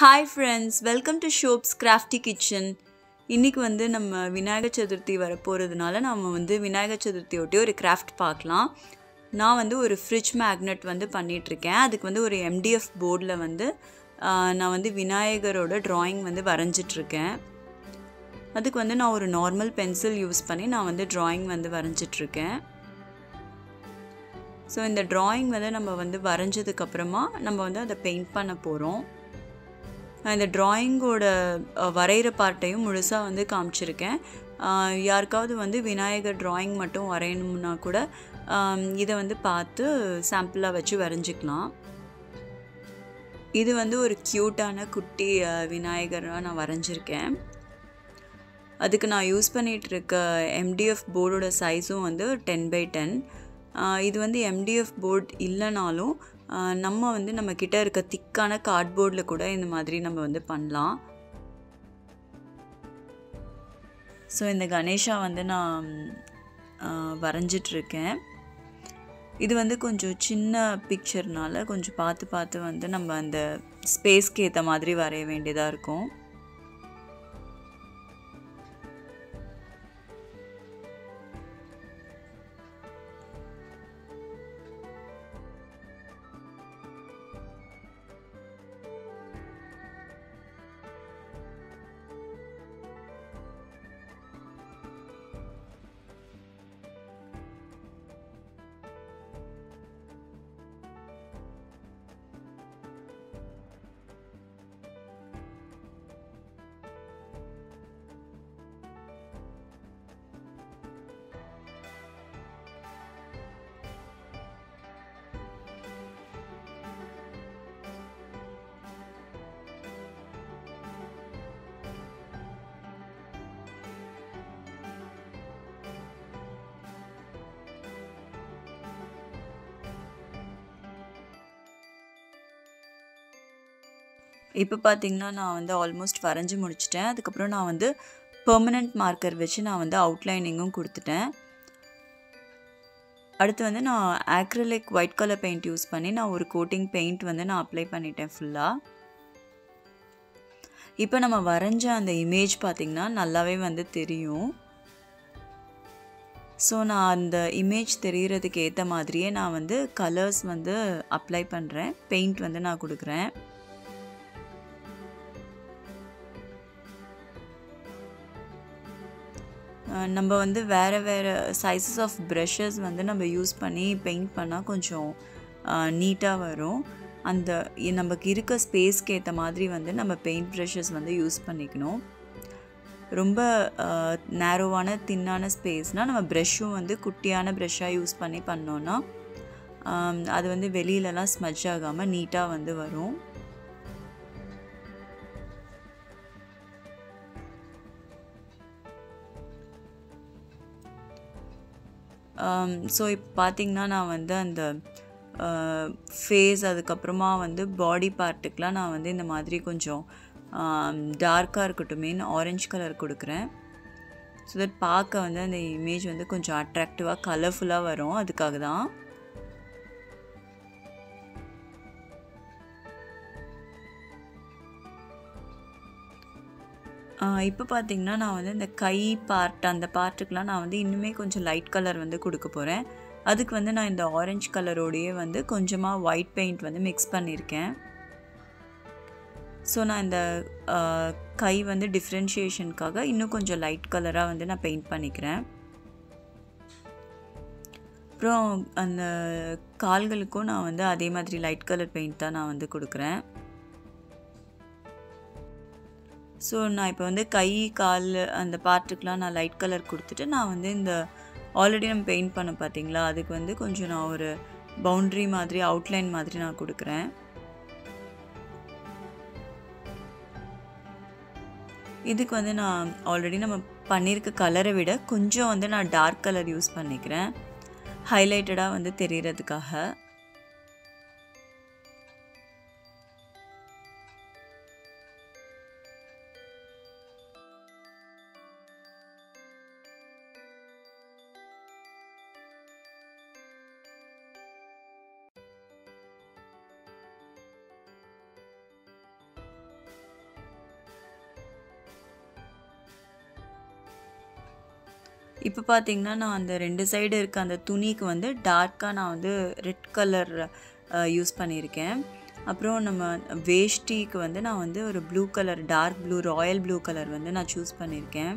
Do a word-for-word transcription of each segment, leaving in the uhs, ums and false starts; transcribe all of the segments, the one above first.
Hi friends, welcome to Shob's Crafty Kitchen. Today we வந்து நம்ம விநாயகர் சதுர்த்தி வர போறதுனால நாம வந்து விநாயகர் சதுர்த்தி ஒட்டி ஒரு கிராஃப்ட் பார்க்கலாம். நான் வந்து ஒரு fridge magnet வந்து பண்ணிட்டு இருக்கேன். அதுக்கு வந்து ஒரு M D F போர்டுல வந்து நான் வந்து விநாயகரோட drawing வந்து வரைஞ்சிட்டு இருக்கேன். அதுக்கு வந்து நான் ஒரு normal pencil யூஸ் பண்ணி நான் வந்து drawing வந்து வரைஞ்சிட்டு இருக்கேன். So in the drawing வந்து நம்ம வந்து வரைஞ்சதுக்கு அப்புறமா நம்ம வந்து அத paint பண்ண போறோம். And the drawing ஓட வரையற பார்ட்டையும் முழுசா வந்து காமிச்சிருக்கேன். யார்காவது வந்து விநாயகர் drawing மட்டும் வரையணும்னா கூட இத வந்து பார்த்து சாம்பிளா வச்சு வரைஞ்சிக்கலாம். இது வந்து ஒரு கியூட்டான குட்டி விநாயகரா நான் வரைஞ்சிருக்கேன். அதுக்கு நான் யூஸ் பண்ணிட்டு இருக்க M D F போர்டோட சைஸும் வந்து ten by ten. இது வந்து M D F போர்ட் இல்லனாலும் நம்ம வந்து நம்ம கிட்ட இருக்க திக்கான கார்ட்போர்ட்ல கூட இந்த மாதிரி நம்ம வந்து பண்ணலாம். சோ இந்த கணேஷா வந்து நான் வரைஞ்சிட்டு இருக்கேன். இது வந்து கொஞ்சம் சின்ன பிக்சர்னால கொஞ்சம் பார்த்து பார்த்து வந்து நம்ம அந்த ஸ்பேஸ்க்கு ஏத்த மாதிரி வரைய வேண்டியதா இருக்கும். இப்போ பாத்தீங்கன்னா நான் வந்து ஆல்மோஸ்ட் வரைஞ்சு முடிச்சிட்டேன். அதுக்கு அப்புறம் நான் வந்து பெர்மனன்ட் மார்க்கர் வச்சு நான் வந்து அவுட்லைனிங்கும் கொடுத்துட்டேன். அடுத்து வந்து நான் acrylic white colour paint use பண்ணி நான் ஒரு கோட்டிங் பெயிண்ட் வந்து நான் அப்ளை பண்ணிட்டேன் ஃபுல்லா. இப்போ நம்ம வரைஞ்ச அந்த இமேஜ் பாத்தீங்கன்னா நல்லாவே வந்து தெரியும். சோ நான் அந்த இமேஜ் தெரியறதுக்கு ஏத்த மாதிரியே நான் வந்து கலர்ஸ் வந்து அப்ளை பண்றேன். பெயிண்ட் வந்து நான் கொடுக்கிறேன். நம்ம வந்து வேற வேற சைஸஸ் ஆஃப் பிரஷஸ் வந்து நம்ம யூஸ் பண்ணி பெயிண்ட் பண்ணா கொஞ்சம் நீட்டா வரும். அந்த நமக்கு இருக்க ஸ்பேஸ்க்கு ஏத்த மாதிரி வந்து நம்ம பெயிண்ட் பிரஷஸ் வந்து யூஸ் பண்ணிக்கணும். ரொம்ப நேரோவான தின்னான ஸ்பேஸ்னா நம்ம பிரஷும் வந்து குட்டியான பிரஷா யூஸ் பண்ணி பண்ணோம்னா அது வந்து வெளியிலலாம் ஸ்மட்ச் ஆகாம நீட்டா வந்து வரும். ஸோ இப்போ பார்த்திங்கன்னா நான் வந்து அந்த ஃபேஸ் அதுக்கப்புறமா வந்து பாடி பார்ட்டுக்கெலாம் நான் வந்து இந்த மாதிரி கொஞ்சம் டார்க்காக இருக்கட்டுமேன்னு ஆரஞ்சு கலர் கொடுக்குறேன். ஸோ தட் பார்க்க வந்து அந்த இமேஜ் வந்து கொஞ்சம் அட்ராக்டிவாக கலர்ஃபுல்லாக வரும். அதுக்காக தான் இப்போ பார்த்திங்கன்னா நான் வந்து இந்த கை பார்ட் அந்த பார்ட்டுக்கெலாம் நான் வந்து இன்னுமே கொஞ்சம் லைட் கலர் வந்து கொடுக்க போகிறேன். அதுக்கு வந்து நான் இந்த ஆரஞ்சு கலரோடையே வந்து கொஞ்சமாக ஒயிட் பெயிண்ட் வந்து மிக்ஸ் பண்ணியிருக்கேன். ஸோ நான் இந்த கை வந்து டிஃப்ரென்ஷியேஷனுக்காக இன்னும் கொஞ்சம் லைட் கலராக வந்து நான் பெயிண்ட் பண்ணிக்கிறேன். அப்புறம் அந்த கால்களுக்கும் நான் வந்து அதே மாதிரி லைட் கலர் பெயிண்ட் தான் நான் வந்து கொடுக்குறேன். ஸோ நான் இப்போ வந்து கை கால் அந்த பார்ட்டுக்கெலாம் நான் லைட் கலர் கொடுத்துட்டு நான் வந்து இந்த ஆல்ரெடி நம்ம பெயிண்ட் பண்ண பார்த்தீங்களா அதுக்கு வந்து கொஞ்சம் நான் ஒரு பவுண்ட்ரி மாதிரி அவுட்லைன் மாதிரி நான் கொடுக்குறேன். இதுக்கு வந்து நான் ஆல்ரெடி நம்ம பண்ணியிருக்க கலரை விட கொஞ்சம் வந்து நான் டார்க் கலர் யூஸ் பண்ணிக்கிறேன் ஹைலைட்டடாக வந்து தெரியறதுக்காக. இப்போ பாத்தீங்கன்னா நான் அந்த ரெண்டு சைடு இருக்க அந்த துணிக்கு வந்து டார்க்கா நான் வந்து ரெட் கலர் யூஸ் பண்ணியிருக்கேன் அப்புறம் நம்ம வேஷ்டிக்கு வந்து நான் வந்து ஒரு blue colour dark blue royal blue colour வந்து நான் चूஸ் பண்ணியிருக்கேன்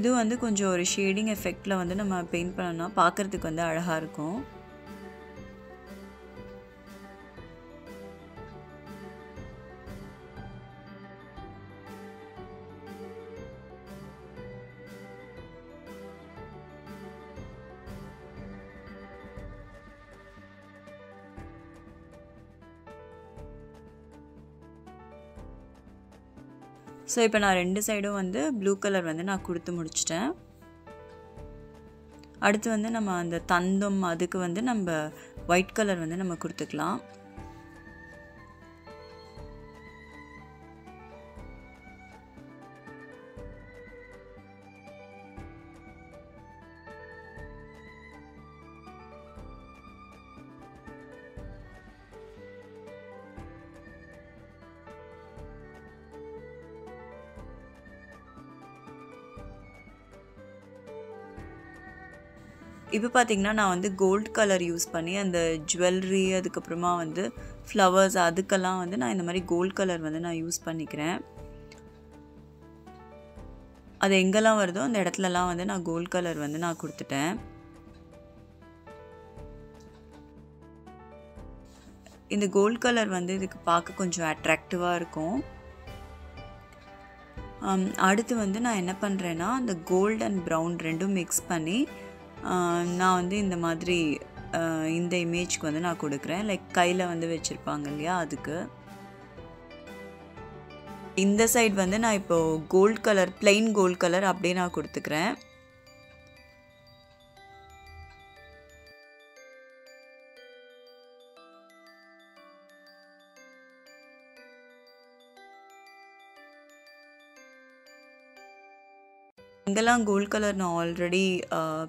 இது வந்து கொஞ்சம் ஒரு ஷேடிங் எஃபெக்ட்ல வந்து நம்ம பெயிண்ட் பண்ணனா பார்க்கிறதுக்கு வந்து அழகா இருக்கும் So இப்போ நான் ரெண்டு சைடும் வந்து ப்ளூ கலர் வந்து நான் கொடுத்து முடிச்சிட்டேன். அடுத்து வந்து நம்ம அந்த தந்தம் அதுக்கு வந்து நம்ம ஒயிட் கலர் வந்து நம்ம கொடுத்துக்கலாம். இப்போ பாத்தீங்கன்னா நான் வந்து கோல்ட் கலர் யூஸ் பண்ணி அந்த ஜுவல்லரி அதுக்கு அப்புறமா வந்து फ्लावर्स அதுக்கெல்லாம் வந்து நான் இந்த மாதிரி கோல்ட் கலர் வந்து நான் யூஸ் பண்ணிக்கிறேன் அது எங்கலாம் வருதோ அந்த இடத்துல எல்லாம் வந்து நான் கோல்ட் கலர் வந்து நான் கொடுத்துட்டேன் இந்த கோல்ட் கலர் வந்து இதுக்கு பார்க்க கொஞ்சம் அட்ராக்டிவா இருக்கும் அடுத்து வந்து நான் என்ன பண்றேன்னா அந்த கோல்ட் அண்ட் பிரவுன் ரெண்டும் மிக்ஸ் பண்ணி நான் வந்து இந்த மாதிரி இந்த இமேஜ்க்கு வந்து நான் கொடுக்கிறேன் லைக் கையில வந்து வெச்சிருப்பாங்க இல்லையா அதுக்கு இந்த சைடு வந்து நான் இப்போ gold colour plain gold colour அப்படியே நான் கொடுத்துக்கிறேன் இதெல்லாம் கோல்ட் கலர் நான் ஆல்ரெடி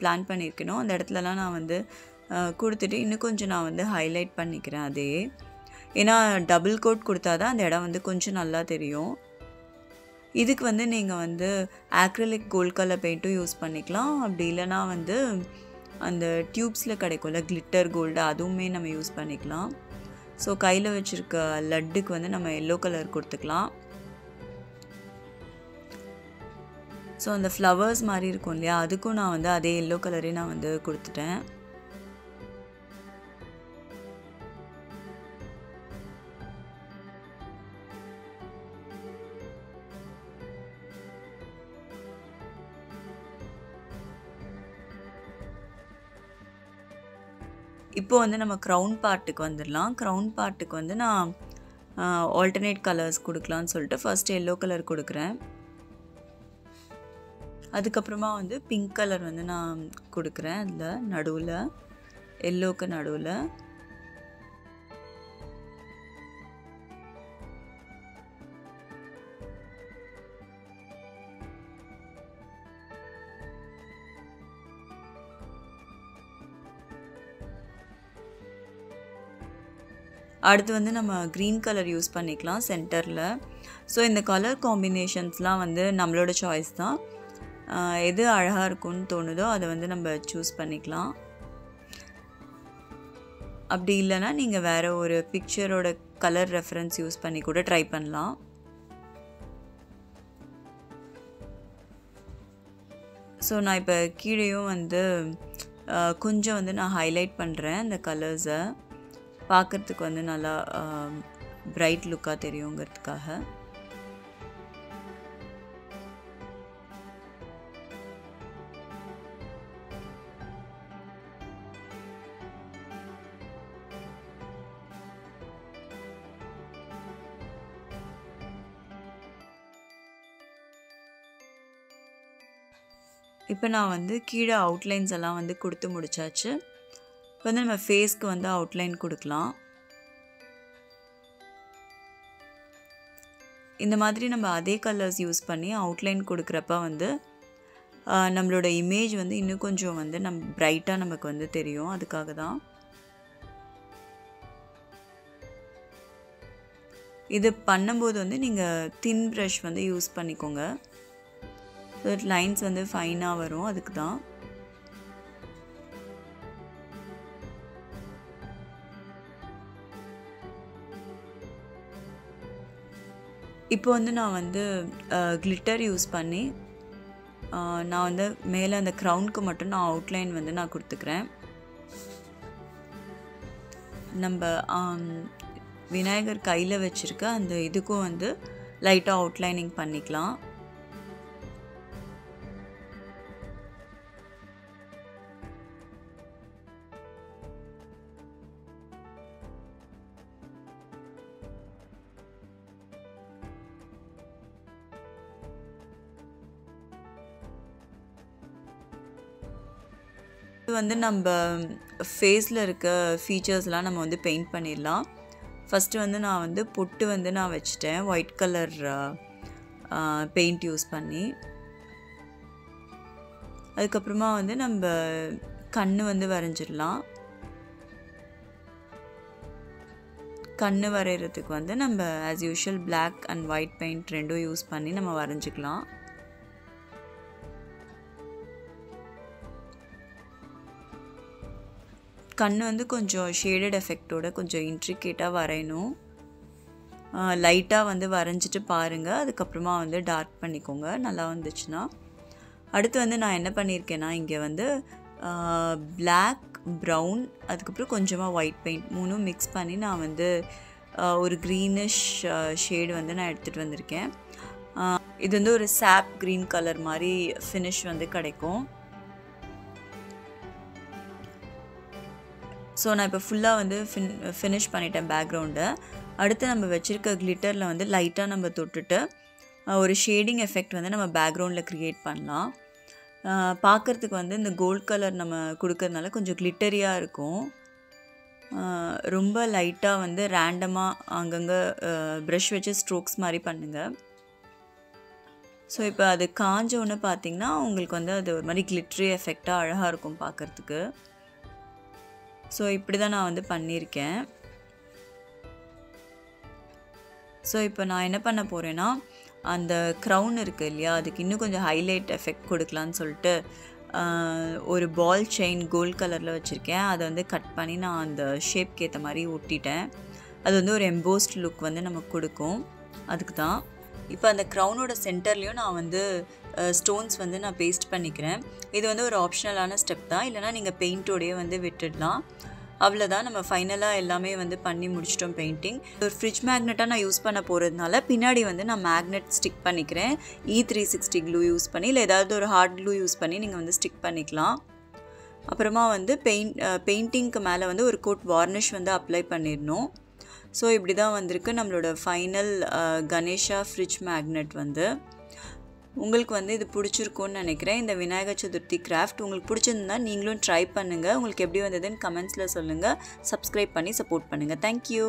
பிளான் பண்ணிருக்கேனோ அந்த இடத்துலலாம் நான் வந்து கொடுத்துட்டு இன்னும் கொஞ்சம் நான் வந்து ஹைலைட் பண்ணிக்கிறேன் அதே ஏனா டபுள் கோட் கொடுத்தாதான் அந்த இடம் வந்து கொஞ்சம் நல்லா தெரியும் இதுக்கு வந்து நீங்க வந்து அக்ரிலிக் கோல்ட் கலர் பெயிண்டும் யூஸ் பண்ணிக்கலாம் அப்படி இல்லனா வந்து அந்த டியூப்ஸ்ல கிடைக்கும்ல கிளிட்டர் கோல்ட் அதுவுமே நம்ம யூஸ் பண்ணிக்கலாம் சோ கையில வச்சிருக்க லட்டுக்கு வந்து நம்ம yellow கலர் கொடுத்துக்கலாம் So அந்த flowers மாதிரி இருக்கும் இல்லையா அதுக்கு நான் வந்து அதே yellow கலரே நான் வந்து கொடுத்துட்டேன் இப்போ வந்து நம்ம crown பார்ட்டுக்கு வந்திரலாம் crown பார்ட்டுக்கு வந்து நான் alternate colors கொடுக்கலாம்னு சொல்லிட்டு first yellow கலர் கொடுக்கிறேன் அதுக்கு அப்புறமா வந்து pink கலர் வந்து நான் கொடுக்கிறேன் அந்த நடுவுல yellowக்கு நடுவுல அடுத்து வந்து நம்ம green கலர் யூஸ் பண்ணிக்கலாம் சென்டர்ல சோ இந்த கலர் காம்பினேஷன்ஸ்லாம் வந்து நம்மளோட சாய்ஸ் தான் எது அழகா இருக்குன்னு தோணுதோ அத வந்து நம்ம चूஸ் பண்ணிக்கலாம் அப்படி இல்லனா நீங்க வேற ஒரு பிக்சரோட கலர் ரெஃபரன்ஸ் யூஸ் பண்ணி கூட ட்ரை பண்ணலாம் சோ நான் இப்ப கீழேயும் வந்து கொஞ்சம் வந்து நான் ஹைலைட் பண்றேன் அந்த கலர்ஸ பார்க்கிறதுக்கு வந்து நல்லா பிரைட் லுக்கா தெரியும்ங்கிறதுக்காக இப்போ நான் வந்து கீழ அவுட்லைன்ஸ் எல்லாம் வந்து கொடுத்து முடிச்சாச்சு இப்போ நம்ம ஃபேஸ்க்கு வந்து அவுட்லைன் கொடுக்கலாம் இந்த மாதிரி நம்ம அதே கலர்ஸ் யூஸ் பண்ணி அவுட்லைன் கொடுக்கறப்ப வந்து நம்மளோட இமேஜ் வந்து இன்னும் கொஞ்சம் வந்து நம்ம பிரைட்டா நமக்கு வந்து தெரியும் அதுக்காக தான் இது பண்ணும்போது வந்து நீங்க thin brush வந்து யூஸ் பண்ணிக்கோங்க so that lines வந்து ஃபைனா வரும் அதுக்கு தான் இப்போ வந்து நான் வந்து glitter யூஸ் பண்ணி நான் வந்து மேல அந்த crown க்கு மட்டும் நான் outline வந்து நான் கொடுத்துக்கிறேன் நம்ம Vinayagar kaila vechirukka and idukku vandu light outlining pannikalam idu vandu namba face la irukka features la nama vandu paint panniralam First, I வந்து put white color uh, paint use பண்ணி அதுக்கு அப்புறமா வந்து நம்ம கண்ணு வந்து வரையலாம் கண்ணு வரையிறதுக்கு வந்து நம்ம as usual black and white paint ரெண்டும் யூஸ் பண்ணி நம்ம வரையலாம் கண்ணு வந்து கொஞ்சம் ஷேடட் எஃபெக்ட்டோட கொஞ்சம் இன்ட்ரிகேட்டா வரையணும் லைட்டா வந்து வரைஞ்சிட்டு பாருங்க அதுக்கு அப்புறமா வந்து டார்க் பண்ணிக்கோங்க நல்லா வந்துச்சுனா அடுத்து வந்து நான் என்ன பண்ணிருக்கேனா இங்க வந்து black brown அதுக்கு அப்புறம் கொஞ்சமா white paint மூணும் mix பண்ணி நான் வந்து ஒரு greenish shade வந்து நான் எடுத்துட்டு வந்திருக்கேன் இது வந்து ஒரு sap green color மாதிரி finish வந்து கிடைக்கும் So நான் இப்ப ஃபுல்லா வந்து finish பண்ணிட்டேன் background அடுத்து நம்ம வெச்சிருக்க glitterல வந்து லைட்டா நம்ம தொட்டுட்டு ஒரு shading effect வந்து நம்ம backgroundல create பண்ணலாம் பார்க்கிறதுக்கு வந்து இந்த gold color நம்ம கொடுக்கிறதுனால கொஞ்சம் glitteryயா இருக்கும் ரொம்ப லைட்டா வந்து randomly அங்கங்க brush வெச்சு strokes மாதிரி பண்ணுங்க சோ இப்ப அது காஞ்சவன பாத்தீங்கன்னா உங்களுக்கு வந்து அது ஒரு மாதிரி glittery effect அழகா இருக்கும் பார்க்கிறதுக்கு So, இப்படி தான் நான் வந்து பண்ணிருக்கேன் சோ இப்போ நான் என்ன பண்ண போறேன்னா அந்த crown இருக்கு இல்லையா அதுக்கு இன்னும் கொஞ்சம் ஹைலைட் எஃபெக்ட் கொடுக்கலாம்னு சொல்லிட்டு ஒரு ball chain gold கலர்ல வச்சிருக்கேன் அத வந்து கட் பண்ணி நான் அந்த ஷேப் கேத்த மாதிரி ஒட்டிட்டேன் அது வந்து ஒரு embossed look வந்து நமக்கு கொடுக்கும் அதுக்கு தான் இப்போ அந்த crown ஓட சென்டர்லயும் நான் வந்து ஸ்டோன்ஸ் வந்து நான் பேஸ்ட் பண்ணிக்கிறேன் இது வந்து ஒரு ஆப்ஷனலான ஸ்டெப் தான் இல்லனா நீங்க பெயிண்ட் ஓடவே வந்து விட்டுடலாம் அவ்வளவுதான் நம்ம ஃபைனலா எல்லாமே வந்து பண்ணி முடிச்சிட்டோம் பெயிண்டிங் ஒரு ஃப்ரிட்ஜ் மேக்னெட்டா நான் யூஸ் பண்ண போறதுனால பின்னாடி வந்து நான் மேக்னெட் ஸ்டிக் பண்ணிக்கிறேன் E three sixty glue use பண்ணி இல்ல ஏதாவது ஒரு ஹார்ட் glue யூஸ் பண்ணி நீங்க வந்து ஸ்டிக் பண்ணிக்கலாம் அப்புறமா வந்து பெயிண்ட் பெயிண்டிங்க்கு மேல வந்து ஒரு கோட் வார்னிஷ் வந்து அப்ளை பண்ணிரணும் So, இப்படி தான் வந்திருக்கு நம்மளோட ஃபைனல் கணேஷா ஃப்ரிட்ஜ் மேக்னெட் வந்து உங்களுக்கு வந்து இது பிடிச்சிருக்கும்னு நினைக்கிறேன் இந்த விநாயகர் சதுர்த்தி கிராஃப்ட் உங்களுக்கு பிடிச்சிருந்தா நீங்களும் ட்ரை பண்ணுங்க உங்களுக்கு எப்படி வந்ததுன்னு கமெண்ட்ஸ்ல சொல்லுங்க Subscribe பண்ணி சப்போர்ட் பண்ணுங்க Thank you